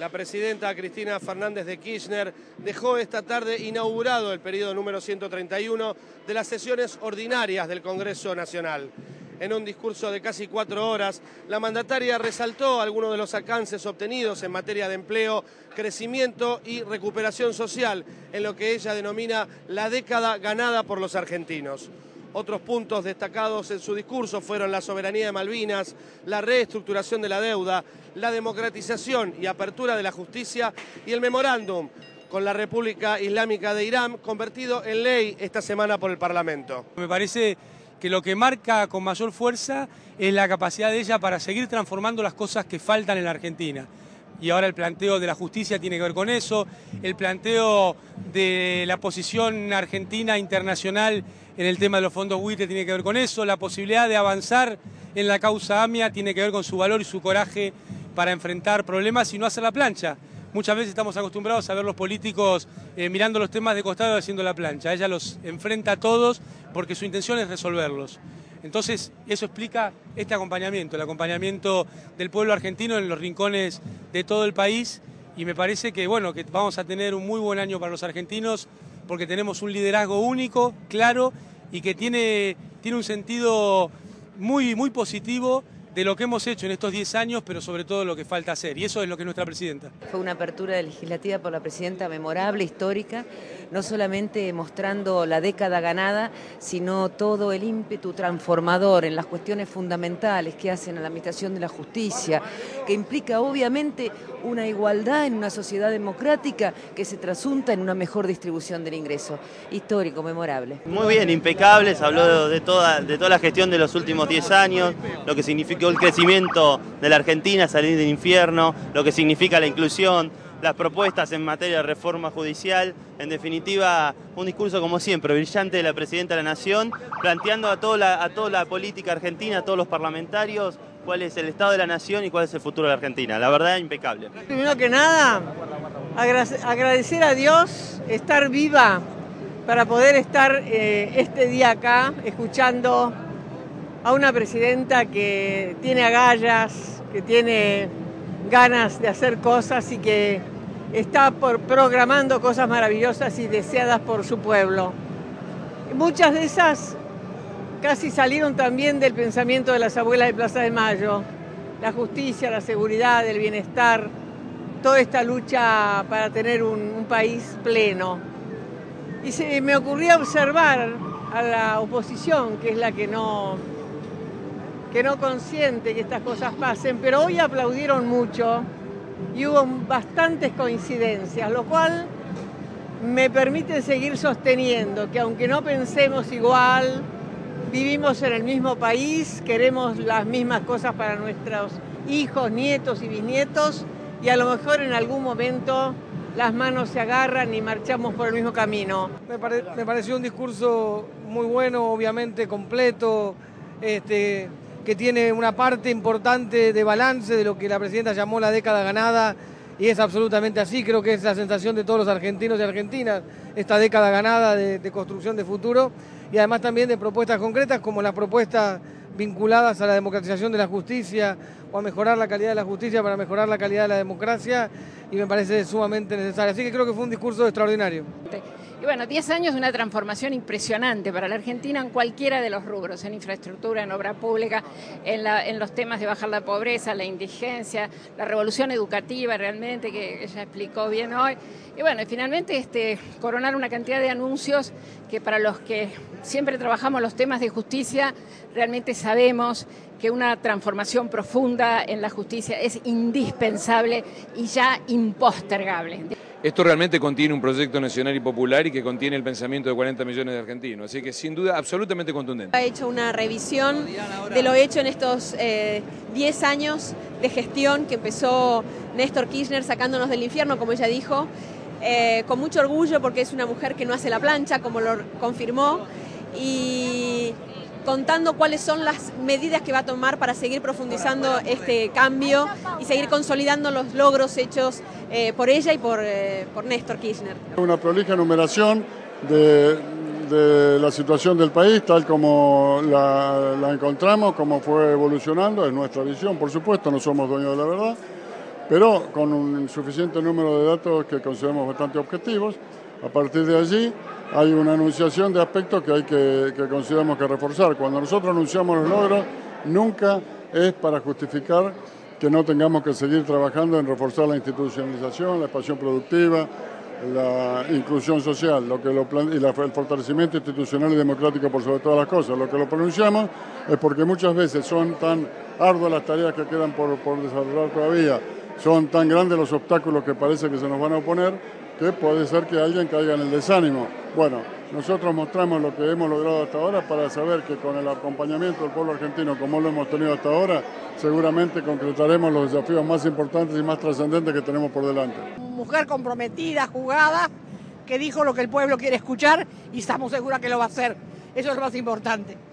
La presidenta Cristina Fernández de Kirchner dejó esta tarde inaugurado el periodo número 131 de las sesiones ordinarias del Congreso Nacional. En un discurso de casi 4 horas, la mandataria resaltó algunos de los alcances obtenidos en materia de empleo, crecimiento y recuperación social, en lo que ella denomina la década ganada por los argentinos. Otros puntos destacados en su discurso fueron la soberanía de Malvinas, la reestructuración de la deuda, la democratización y apertura de la justicia y el memorándum con la República Islámica de Irán, convertido en ley esta semana por el Parlamento. Me parece que lo que marca con mayor fuerza es la capacidad de ella para seguir transformando las cosas que faltan en la Argentina. Y ahora el planteo de la justicia tiene que ver con eso, el planteo de la posición argentina internacional en el tema de los fondos buitre tiene que ver con eso, la posibilidad de avanzar en la causa AMIA tiene que ver con su valor y su coraje para enfrentar problemas y no hacer la plancha. Muchas veces estamos acostumbrados a ver los políticos mirando los temas de costado y haciendo la plancha. Ella los enfrenta a todos porque su intención es resolverlos. Entonces, eso explica este acompañamiento, el acompañamiento del pueblo argentino en los rincones de todo el país, y me parece que, bueno, que vamos a tener un muy buen año para los argentinos porque tenemos un liderazgo único, claro, y que tiene un sentido muy, muy positivo de lo que hemos hecho en estos 10 años, pero sobre todo lo que falta hacer, y eso es lo que es nuestra presidenta. Fue una apertura legislativa por la presidenta memorable, histórica, no solamente mostrando la década ganada, sino todo el ímpetu transformador en las cuestiones fundamentales que hacen a la administración de la justicia, que implica obviamente una igualdad en una sociedad democrática que se trasunta en una mejor distribución del ingreso. Histórico, memorable. Muy bien, impecables, habló de toda la gestión de los últimos 10 años, lo que significa el crecimiento de la Argentina, salir del infierno, lo que significa la inclusión, las propuestas en materia de reforma judicial. En definitiva, un discurso como siempre, brillante de la Presidenta de la Nación, planteando a toda la política argentina, a todos los parlamentarios, cuál es el estado de la Nación y cuál es el futuro de la Argentina. La verdad, impecable. Primero que nada, agradecer a Dios estar viva para poder estar este día acá, escuchando a una presidenta que tiene agallas, que tiene ganas de hacer cosas y que está programando cosas maravillosas y deseadas por su pueblo. Muchas de esas casi salieron también del pensamiento de las abuelas de Plaza de Mayo. La justicia, la seguridad, el bienestar, toda esta lucha para tener un país pleno. Y se me ocurría observar a la oposición, que es la que no consiente que estas cosas pasen, pero hoy aplaudieron mucho y hubo bastantes coincidencias, lo cual me permite seguir sosteniendo que aunque no pensemos igual, vivimos en el mismo país, queremos las mismas cosas para nuestros hijos, nietos y bisnietos, y a lo mejor en algún momento las manos se agarran y marchamos por el mismo camino. Me pareció un discurso muy bueno, obviamente completo, que tiene una parte importante de balance de lo que la presidenta llamó la década ganada, y es absolutamente así. Creo que es la sensación de todos los argentinos y argentinas, esta década ganada de construcción de futuro, y además también de propuestas concretas como las propuestas vinculadas a la democratización de la justicia o a mejorar la calidad de la justicia para mejorar la calidad de la democracia, y me parece sumamente necesario. Así que creo que fue un discurso extraordinario. Y bueno, 10 años de una transformación impresionante para la Argentina en cualquiera de los rubros, en infraestructura, en obra pública, en los temas de bajar la pobreza, la indigencia, la revolución educativa realmente, que ella explicó bien hoy. Y bueno, y finalmente coronar una cantidad de anuncios que para los que siempre trabajamos los temas de justicia, realmente sabemos que una transformación profunda en la justicia es indispensable y ya impostergable. Esto realmente contiene un proyecto nacional y popular y que contiene el pensamiento de 40 millones de argentinos, así que sin duda absolutamente contundente. Ha hecho una revisión de lo hecho en estos 10 años de gestión que empezó Néstor Kirchner sacándonos del infierno, como ella dijo, con mucho orgullo porque es una mujer que no hace la plancha, como lo confirmó, y contando cuáles son las medidas que va a tomar para seguir profundizando este cambio y seguir consolidando los logros hechos por ella y por Néstor Kirchner. Una prolija enumeración de la situación del país, tal como la encontramos, como fue evolucionando, es nuestra visión, por supuesto, no somos dueños de la verdad, pero con un suficiente número de datos que consideramos bastante objetivos. A partir de allí hay una enunciación de aspectos que hay que consideramos que reforzar. Cuando nosotros anunciamos los logros, nunca es para justificar que no tengamos que seguir trabajando en reforzar la institucionalización, la expansión productiva, la inclusión social, el fortalecimiento institucional y democrático por sobre todas las cosas. Lo que lo pronunciamos es porque muchas veces son tan arduas las tareas que quedan por desarrollar todavía, son tan grandes los obstáculos que parece que se nos van a oponer, que puede ser que alguien caiga en el desánimo. Bueno, nosotros mostramos lo que hemos logrado hasta ahora para saber que con el acompañamiento del pueblo argentino, como lo hemos tenido hasta ahora, seguramente concretaremos los desafíos más importantes y más trascendentes que tenemos por delante. Mujer comprometida, jugada, que dijo lo que el pueblo quiere escuchar y estamos seguras que lo va a hacer. Eso es lo más importante.